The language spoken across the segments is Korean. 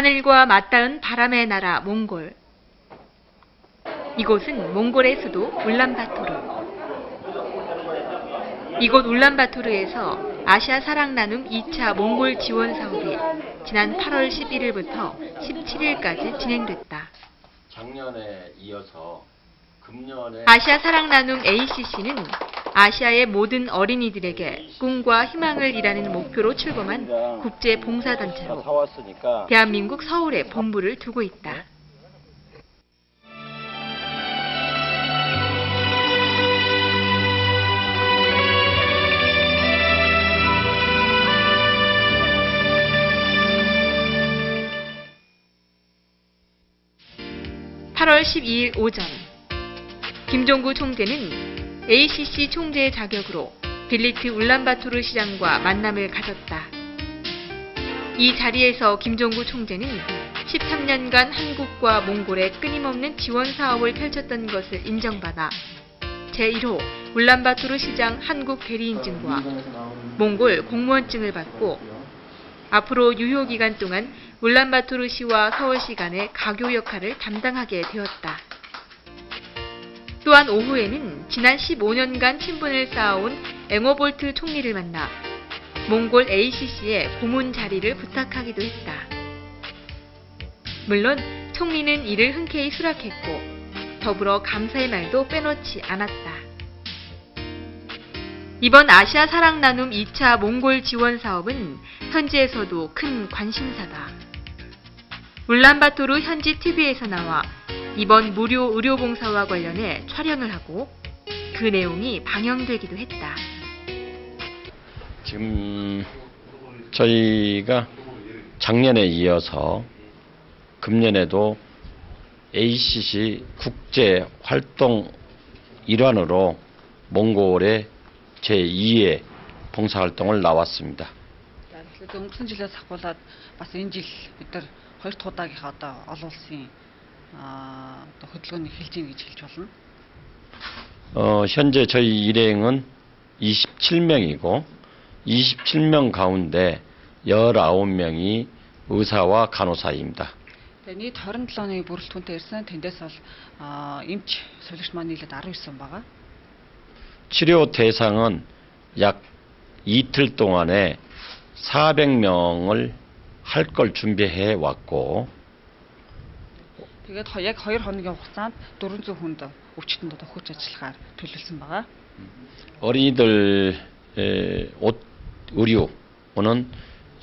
하늘과 맞닿은 바람의 나라 몽골. 이곳은 몽골의 수도 울란바토르. 이곳 울란바토르에서 아시아사랑나눔 2차 몽골 지원 사업이 지난 8월 11일부터 17일까지 진행됐다. 작년에 이어서 금년에 아시아사랑나눔 ACC는 아시아의 모든 어린이들에게 꿈과 희망을 이라는 목표로 출범한 국제 봉사단체로 대한민국 서울에 본부를 두고 있다. (8월 12일) 오전 김종구 총재는 ACC 총재의 자격으로 빌리트 울란바토르 시장과 만남을 가졌다. 이 자리에서 김종구 총재는 13년간 한국과 몽골에 끊임없는 지원 사업을 펼쳤던 것을 인정받아 제1호 울란바토르 시장 한국 대리인증과 몽골 공무원증을 받고 앞으로 유효 기간 동안 울란바토르시와 서울시 간의 가교 역할을 담당하게 되었다. 또한 오후에는 지난 15년간 친분을 쌓아온 엥어볼트 총리를 만나 몽골 ACC의 고문 자리를 부탁하기도 했다. 물론 총리는 이를 흔쾌히 수락했고 더불어 감사의 말도 빼놓지 않았다. 이번 아시아 사랑 나눔 2차 몽골 지원 사업은 현지에서도 큰 관심사다. 울란바토르 현지 TV에서 나와 이번 무료 의료봉사와 관련해 촬영을 하고 그 내용이 방영되기도 했다. 지금 저희가 작년에 이어서 금년에도 ACC 국제 활동 일환으로 몽골의 제2의 봉사활동을 나왔습니다. 현재 저희 일행은 27명이고 27명 가운데 19명이 의사와 간호사입니다. 치료 대상은 약 이틀 동안에 400명을 할 걸 준비해 왔고 어린이들 옷 의류는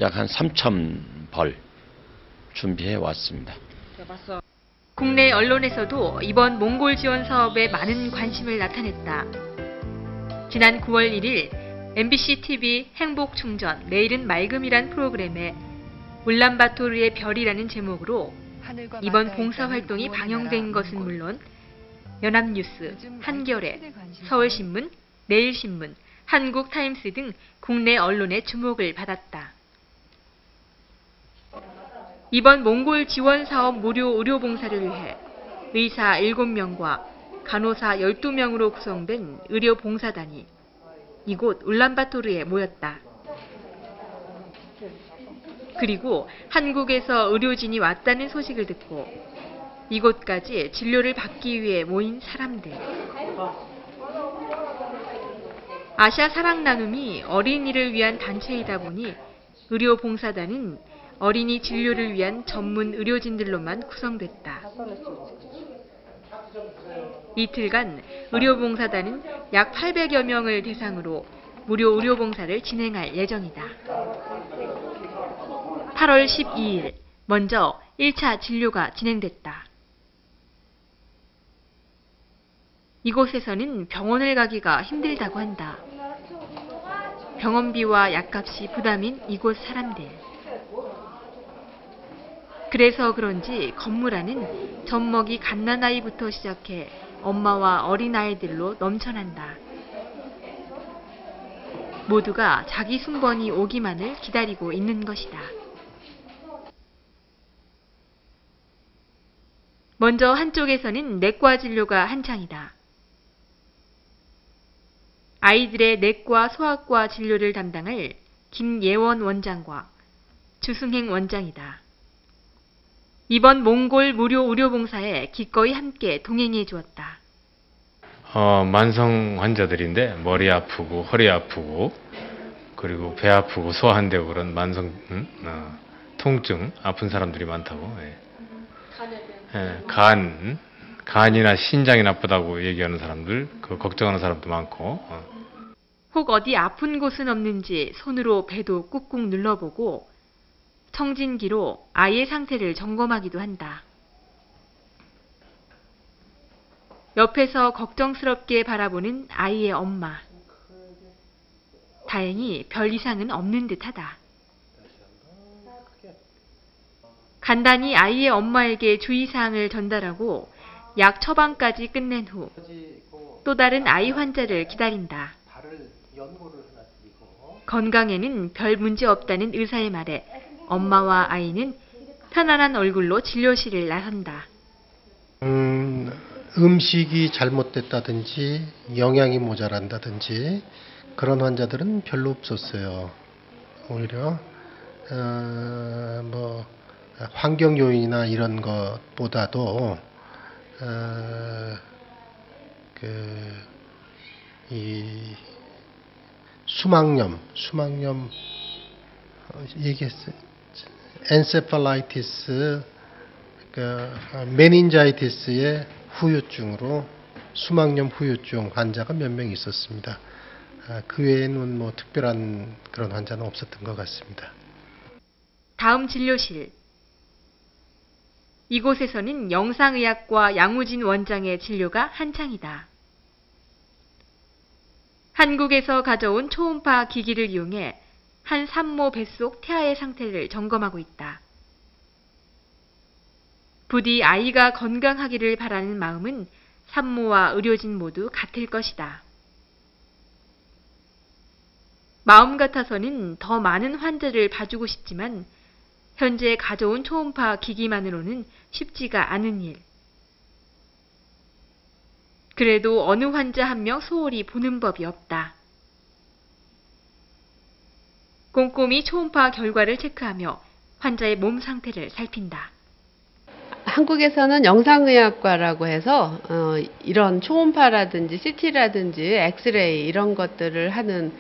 약 한 3,000벌 준비해 왔습니다. 국내 언론에서도 이번 몽골 지원 사업에 많은 관심을 나타냈다. 지난 9월 1일 MBC TV 행복충전 내일은 맑음이란 프로그램에 울란바토르의 별이라는 제목으로 이번 봉사활동이 방영된 것은 물론 연합뉴스, 한겨레, 서울신문, 매일신문, 한국타임스 등 국내 언론의 주목을 받았다. 이번 몽골 지원사업 무료 의료봉사를 위해 의사 7명과 간호사 12명으로 구성된 의료봉사단이 이곳 울란바토르에 모였다. 그리고 한국에서 의료진이 왔다는 소식을 듣고 이곳까지 진료를 받기 위해 모인 사람들. 아시아 사랑 나눔이 어린이를 위한 단체이다 보니 의료봉사단은 어린이 진료를 위한 전문 의료진들로만 구성됐다. 이틀간 의료봉사단은 약 800여 명을 대상으로 무료 의료봉사를 진행할 예정이다. 8월 12일, 먼저 1차 진료가 진행됐다. 이곳에서는 병원을 가기가 힘들다고 한다. 병원비와 약값이 부담인 이곳 사람들. 그래서 그런지 건물 안은 젖먹이 갓난아이부터 시작해 엄마와 어린아이들로 넘쳐난다. 모두가 자기 순번이 오기만을 기다리고 있는 것이다. 먼저 한쪽에서는 내과 진료가 한창이다. 아이들의 내과, 소아과 진료를 담당할 김예원 원장과 주승행 원장이다. 이번 몽골 무료 의료봉사에 기꺼이 함께 동행해 주었다. 만성 환자들인데 머리 아프고 허리 아프고 그리고 배 아프고 소화 안 되고 그런 만성 통증 아픈 사람들이 많다고. 예. 예, 간이나 신장이 나쁘다고 얘기하는 사람들, 그 걱정하는 사람도 많고. 혹 어디 아픈 곳은 없는지 손으로 배도 꾹꾹 눌러보고 청진기로 아이의 상태를 점검하기도 한다. 옆에서 걱정스럽게 바라보는 아이의 엄마. 다행히 별 이상은 없는 듯하다. 간단히 아이의 엄마에게 주의사항을 전달하고 약 처방까지 끝낸 후 또 다른 아이 환자를 기다린다. 건강에는 별 문제 없다는 의사의 말에 엄마와 아이는 편안한 얼굴로 진료실을 나선다. 음식이 잘못됐다든지 영양이 모자란다든지 그런 환자들은 별로 없었어요. 오히려 환경 요인이나 이런 것보다도 이 수막염 얘기했어요. 엔세팔라이티스, 메닌자이티스의 후유증으로 수막염 후유증 환자가 몇 명 있었습니다. 그 외에는 특별한 그런 환자는 없었던 것 같습니다. 다음 진료실. 이곳에서는 영상의학과 양우진 원장의 진료가 한창이다. 한국에서 가져온 초음파 기기를 이용해 한 산모 뱃속 태아의 상태를 점검하고 있다. 부디 아이가 건강하기를 바라는 마음은 산모와 의료진 모두 같을 것이다. 마음 같아서는 더 많은 환자를 봐주고 싶지만 현재 가져온 초음파 기기만으로는 쉽지가 않은 일. 그래도 어느 환자 한 명 소홀히 보는 법이 없다. 꼼꼼히 초음파 결과를 체크하며 환자의 몸 상태를 살핀다. 한국에서는 영상의학과라고 해서 이런 초음파라든지 CT라든지 엑스레이 이런 것들을 하는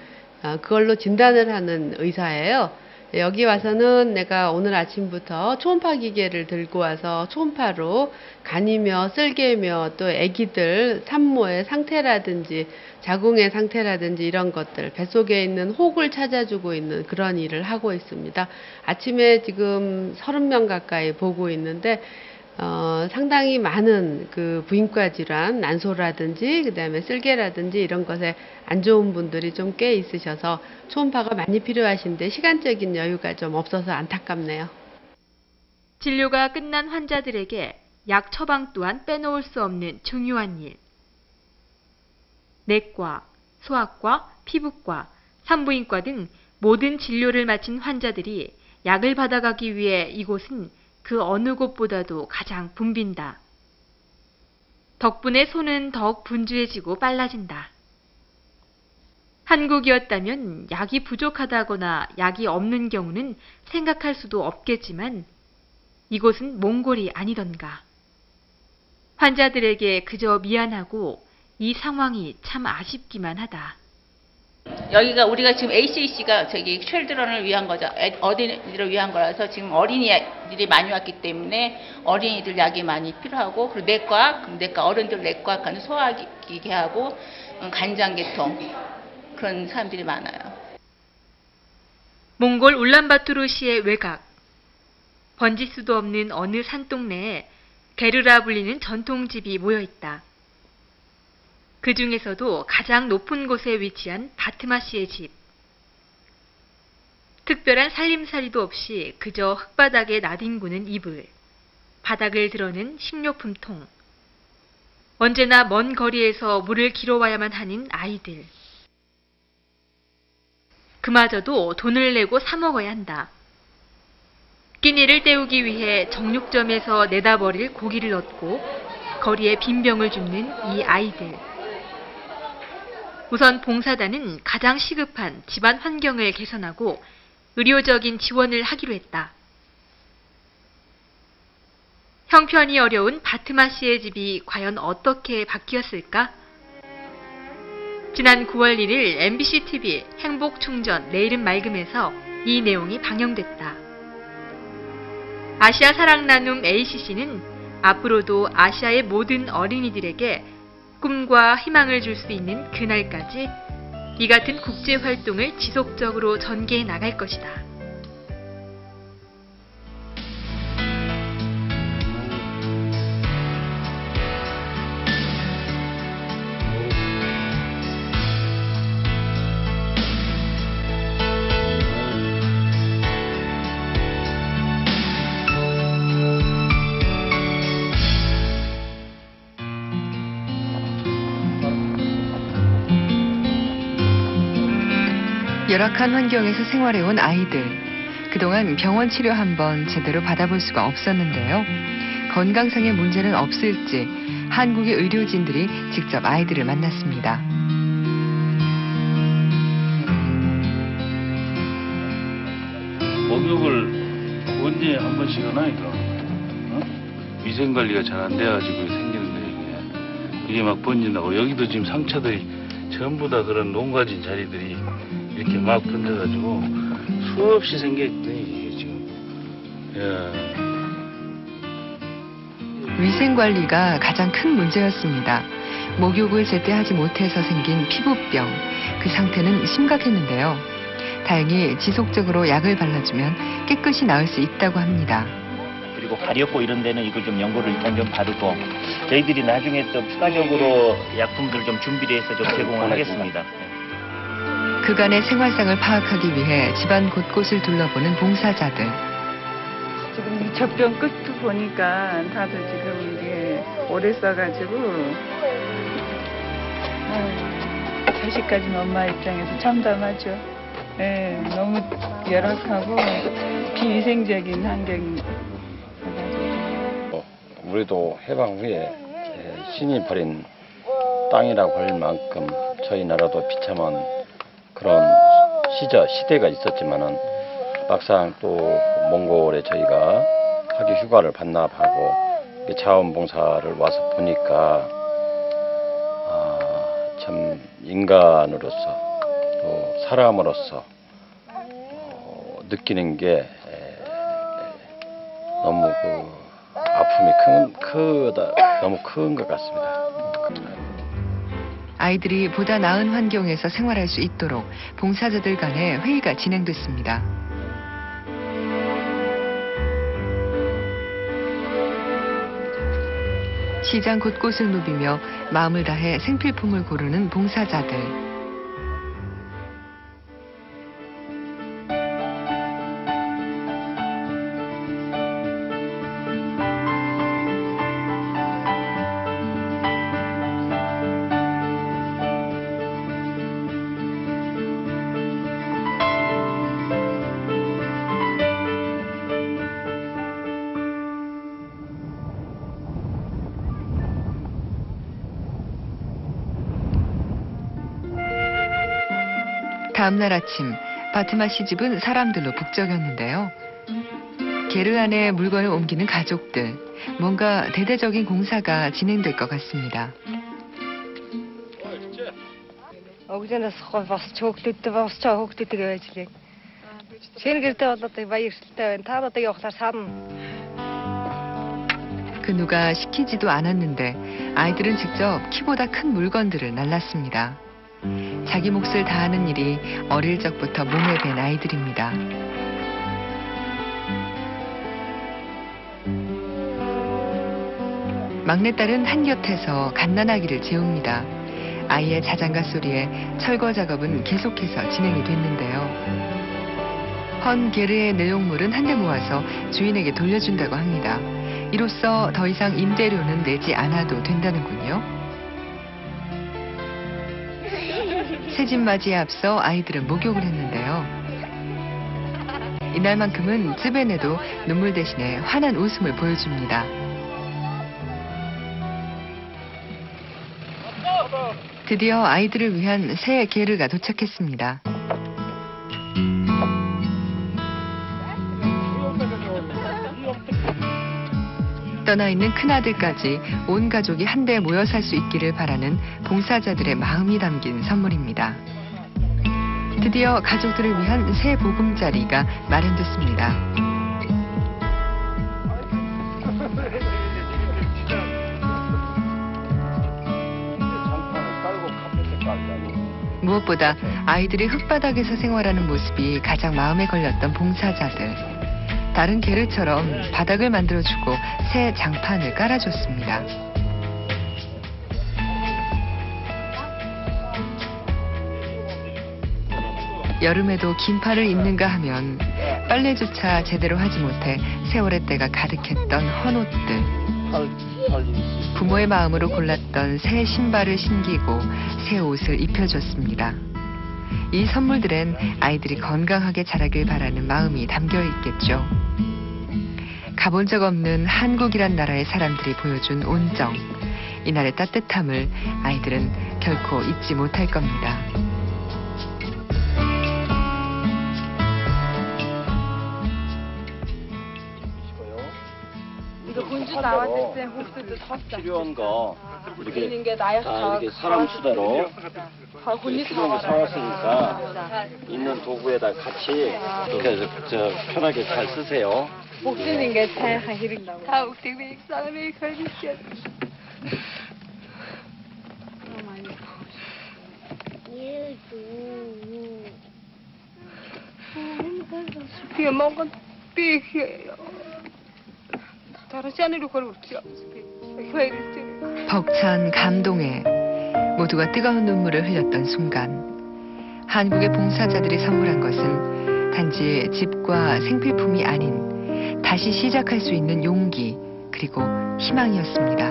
그걸로 진단을 하는 의사예요. 여기 와서는 내가 오늘 아침부터 초음파 기계를 들고 와서 초음파로 간이며 쓸개며 또 아기들 산모의 상태라든지 자궁의 상태라든지 이런 것들 뱃속에 있는 혹을 찾아주고 있는 그런 일을 하고 있습니다. 아침에 지금 30명 가까이 보고 있는데 상당히 많은 그 부인과 질환, 난소라든지 그다음에 쓸개라든지 이런 것에 안 좋은 분들이 좀 꽤 있으셔서 초음파가 많이 필요하신데 시간적인 여유가 좀 없어서 안타깝네요. 진료가 끝난 환자들에게 약 처방 또한 빼놓을 수 없는 중요한 일. 내과, 소아과, 피부과, 산부인과 등 모든 진료를 마친 환자들이 약을 받아가기 위해 이곳은 그 어느 곳보다도 가장 붐빈다. 덕분에 손은 더욱 분주해지고 빨라진다. 한국이었다면 약이 부족하다거나 약이 없는 경우는 생각할 수도 없겠지만 이곳은 몽골이 아니던가. 환자들에게 그저 미안하고 이 상황이 참 아쉽기만 하다. 여기가 우리가 지금 ACC가 저기 쉘드런을 위한 거죠. 어린이들을 위한 거라서 지금 어린이들이 많이 왔기 때문에 어린이들 약이 많이 필요하고 그리고 내과 어른들 내과 가는 소화기계하고 간장계통 그런 사람들이 많아요. 몽골 울란바토르 시의 외곽. 번지수도 없는 어느 산동네에 게르라 불리는 전통집이 모여 있다. 그 중에서도 가장 높은 곳에 위치한 바트마 씨의 집. 특별한 살림살이도 없이 그저 흙바닥에 나뒹구는 이불, 바닥을 드러낸 식료품통, 언제나 먼 거리에서 물을 길어와야만 하는 아이들. 그마저도 돈을 내고 사 먹어야 한다. 끼니를 때우기 위해 정육점에서 내다버릴 고기를 얻고 거리에 빈병을 줍는 이 아이들. 우선 봉사단은 가장 시급한 집안 환경을 개선하고 의료적인 지원을 하기로 했다. 형편이 어려운 바트마 씨의 집이 과연 어떻게 바뀌었을까? 지난 9월 1일 MBC TV 행복충전 내일은 맑음에서 이 내용이 방영됐다. 아시아사랑나눔 ACC는 앞으로도 아시아의 모든 어린이들에게 꿈과 희망을 줄 수 있는 그날까지 이 같은 국제활동을 지속적으로 전개해 나갈 것이다. 열악한 환경에서 생활해온 아이들. 그동안 병원 치료 한번 제대로 받아볼 수가 없었는데요. 건강상의 문제는 없을지 한국의 의료진들이 직접 아이들을 만났습니다. 목욕을 언제 한 번씩 하나 이거? 어? 위생관리가 잘 안 돼가지고 생기는데 이게 막 번진다고. 여기도 지금 상처들이 전부 다 그런 농가진 자리들이 이렇게 막 던져가지고 수없이 생겼더니 이게 지금. 야. 위생관리가 가장 큰 문제였습니다. 목욕을 제때 하지 못해서 생긴 피부병. 그 상태는 심각했는데요. 다행히 지속적으로 약을 발라주면 깨끗이 나을 수 있다고 합니다. 그리고 가렵고 이런 데는 이걸 좀 연고를 일단 좀 바르고 저희들이 나중에 또 추가적으로 약품들을 좀 준비를 해서 좀 제공을 하겠습니다. 그간의 생활상을 파악하기 위해 집안 곳곳을 둘러보는 봉사자들. 지금 젖병 끝도 보니까 다들 지금 이게 오래 써가지고 자식 가진 엄마 입장에서 참담하죠. 네, 너무 열악하고 비위생적인 환경입니다. 우리도 해방 후에 신이 버린 땅이라고 할 만큼 저희 나라도 비참한 그런 시대가 있었지만은 막상 또 몽골에 저희가 학교 휴가를 반납하고 자원봉사를 와서 보니까 참 인간으로서 또 사람으로서 느끼는 게 너무 그 아픔이 너무 큰 것 같습니다. 아이들이 보다 나은 환경에서 생활할 수 있도록 봉사자들 간의 회의가 진행됐습니다. 시장 곳곳을 누비며 마음을 다해 생필품을 고르는 봉사자들. 다음날 아침, 바트마 씨 집은 사람들로 북적였는데요. 게르 안에 물건을 옮기는 가족들, 뭔가 대대적인 공사가 진행될 것 같습니다. 그 누가 시키지도 않았는데 아이들은 직접 키보다 큰 물건들을 날랐습니다. 자기 몫을 다하는 일이 어릴 적부터 몸에 밴 아이들입니다. 막내딸은 한곁에서 갓난아기를 재웁니다. 아이의 자장가 소리에 철거 작업은 계속해서 진행이 됐는데요. 헌 게르의 내용물은 한데 모아서 주인에게 돌려준다고 합니다. 이로써 더 이상 임대료는 내지 않아도 된다는군요. 새집 맞이에 앞서 아이들은 목욕을 했는데요. 이날만큼은 쯔벤에도 눈물 대신에 환한 웃음을 보여줍니다. 드디어 아이들을 위한 새 게르가 도착했습니다. 떠나 있는 큰아들까지 온 가족이 한데 모여 살 수 있기를 바라는 봉사자들의 마음이 담긴 선물입니다. 드디어 가족들을 위한 새 보금자리가 마련됐습니다. 무엇보다 아이들이 흙바닥에서 생활하는 모습이 가장 마음에 걸렸던 봉사자들. 다른 개를처럼 바닥을 만들어주고 새 장판을 깔아줬습니다. 여름에도 긴팔을 입는가 하면 빨래조차 제대로 하지 못해 세월의 때가 가득했던 헌옷들. 부모의 마음으로 골랐던 새 신발을 신기고 새 옷을 입혀줬습니다. 이 선물들엔 아이들이 건강하게 자라길 바라는 마음이 담겨 있겠죠. 가본 적 없는 한국이란 나라의 사람들이 보여준 온정, 이날의 따뜻함을 아이들은 결코 잊지 못할 겁니다. 이거 군주 나왔을 때 호수도 섰다. 필요한 거 이렇게 다 이렇게 사람 수대로. 수령을 사왔으니까 있는 도구에다 같이 이렇게 저 편하게 잘 쓰세요. 목쓰는 게 잘 하시는다고. 다국대비 사람이 걸리시오. 비에 먹은 비에요. 다른 시안으로 걸었죠. 벅찬 감동에 모두가 뜨거운 눈물을 흘렸던 순간, 한국의 봉사자들이 선물한 것은 단지 집과 생필품이 아닌 다시 시작할 수 있는 용기 그리고 희망이었습니다.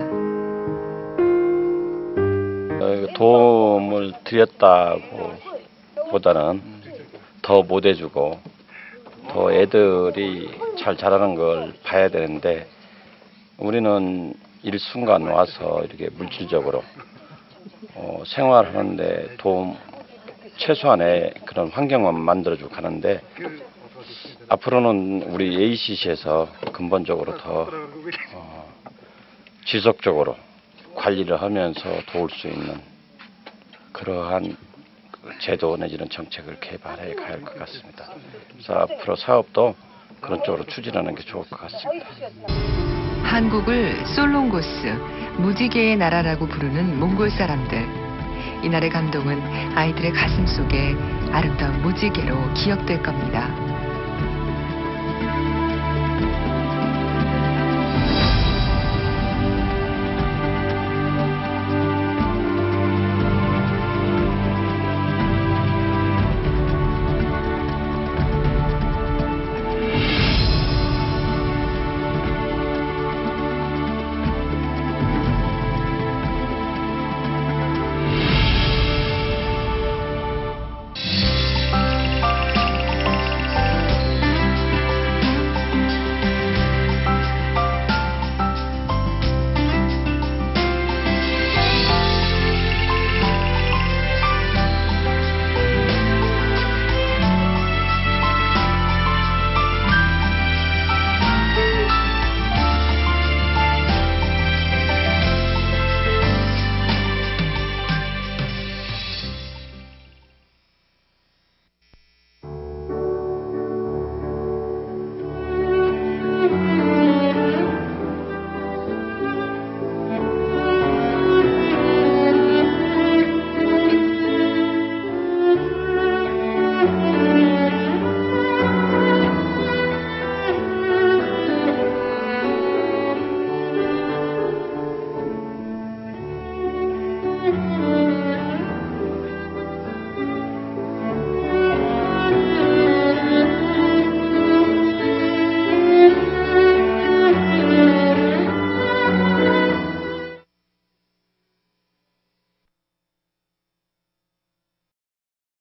도움을 드렸다고 보다는 더 못해주고 더 애들이 잘 자라는 걸 봐야 되는데, 우리는 일순간 와서 이렇게 물질적으로 생활하는데 도움, 최소한의 그런 환경만 만들어주고 가는데, 앞으로는 우리 ACC에서 근본적으로 더 지속적으로 관리를 하면서 도울 수 있는 그러한 제도 내지는 정책을 개발해 가야 할 것 같습니다. 그래서 앞으로 사업도 그런 쪽으로 추진하는 게 좋을 것 같습니다. 한국을 솔롱고스, 무지개의 나라라고 부르는 몽골 사람들. 이날의 감동은 아이들의 가슴 속에 아름다운 무지개로 기억될 겁니다.